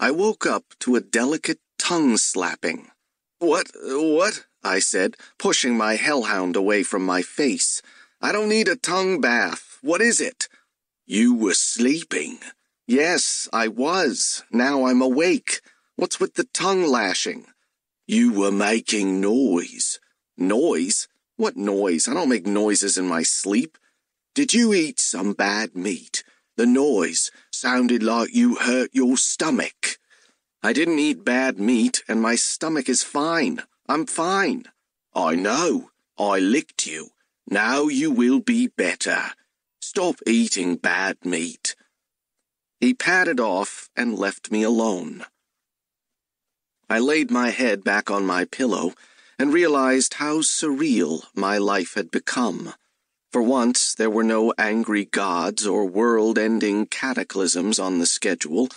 I woke up to a delicate tongue-slapping. What? I said, pushing my hellhound away from my face. I don't need a tongue bath. What is it? You were sleeping. Yes, I was. Now I'm awake. What's with the tongue lashing? You were making noise. Noise? What noise? I don't make noises in my sleep. Did you eat some bad meat? The noise sounded like you hurt your stomach. I didn't eat bad meat, and my stomach is fine. I'm fine. I know. I licked you. Now you will be better. Stop eating bad meat. He padded off and left me alone. I laid my head back on my pillow and realized how surreal my life had become. For once, there were no angry gods or world-ending cataclysms on the schedule.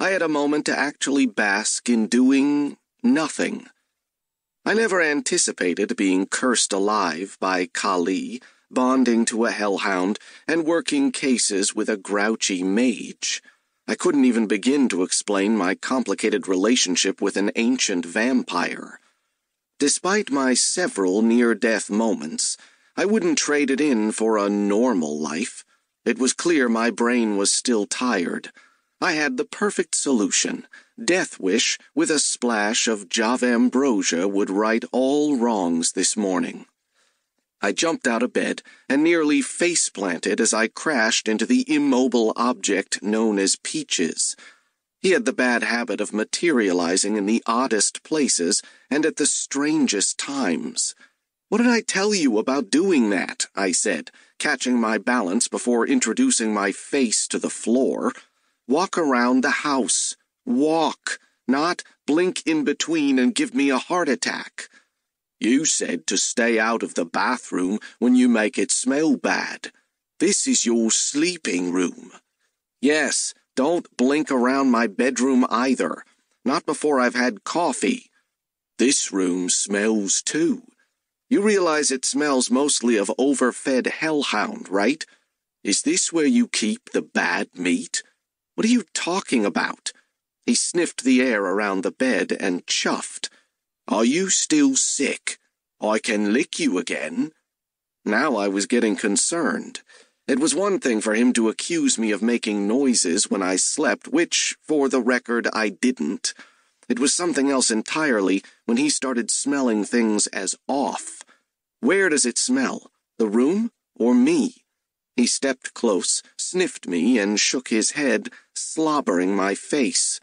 I had a moment to actually bask in doing nothing. I never anticipated being cursed alive by Kali, bonding to a hellhound, and working cases with a grouchy mage. I couldn't even begin to explain my complicated relationship with an ancient vampire. Despite my several near-death moments, I wouldn't trade it in for a normal life. It was clear my brain was still tired. I had the perfect solution. Death Wish with a splash of Java Ambrosia would right all wrongs this morning. I jumped out of bed and nearly face-planted as I crashed into the immobile object known as Peaches. He had the bad habit of materializing in the oddest places and at the strangest times. "What did I tell you about doing that?" I said, catching my balance before introducing my face to the floor. "Walk around the house. Walk, not blink in between and give me a heart attack." "You said to stay out of the bathroom when you make it smell bad. This is your sleeping room." "Yes, don't blink around my bedroom either. Not before I've had coffee." "This room smells too. You realize it smells mostly of overfed hellhound, right? Is this where you keep the bad meat?" "What are you talking about?" He sniffed the air around the bed and chuffed. "Are you still sick? I can lick you again." Now I was getting concerned. It was one thing for him to accuse me of making noises when I slept, which, for the record, I didn't. It was something else entirely when he started smelling things as off. "Where does it smell? The room or me?" He stepped close, sniffed me, and shook his head, slobbering my face.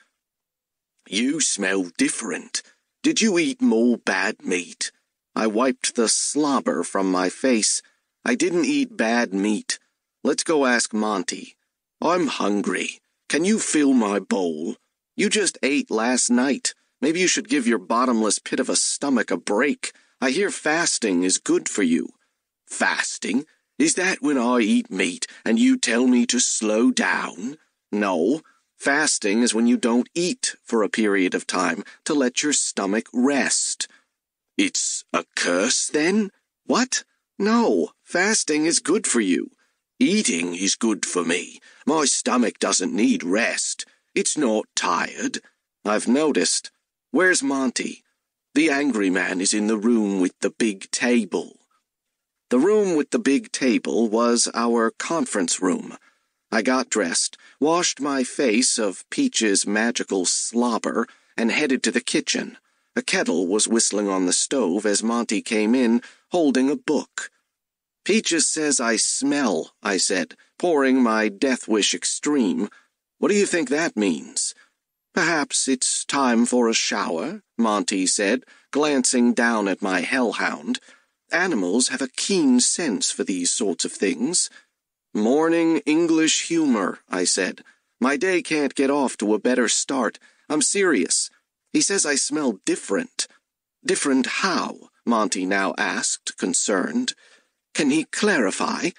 "You smell different. Did you eat more bad meat?" I wiped the slobber from my face. "I didn't eat bad meat. Let's go ask Monty." "I'm hungry. Can you fill my bowl?" "You just ate last night. Maybe you should give your bottomless pit of a stomach a break. I hear fasting is good for you." "Fasting? Is that when I eat meat and you tell me to slow down?" "No. Fasting is when you don't eat for a period of time, to let your stomach rest." "It's a curse, then?" "What? No. Fasting is good for you." "Eating is good for me. My stomach doesn't need rest. It's not tired." "I've noticed. Where's Monty?" "The angry man is in the room with the big table." The room with the big table was our conference room. I got dressed, washed my face of Peach's magical slobber, and headed to the kitchen. A kettle was whistling on the stove as Monty came in, holding a book. "Peaches says I smell," I said, pouring my Death Wish Extreme. "What do you think that means?" "Perhaps it's time for a shower," Monty said, glancing down at my hellhound. "Animals have a keen sense for these sorts of things." "Morning English humor," I said. "My day can't get off to a better start. I'm serious. He says I smell different." "Different how?" Monty now asked, concerned. "Can he clarify?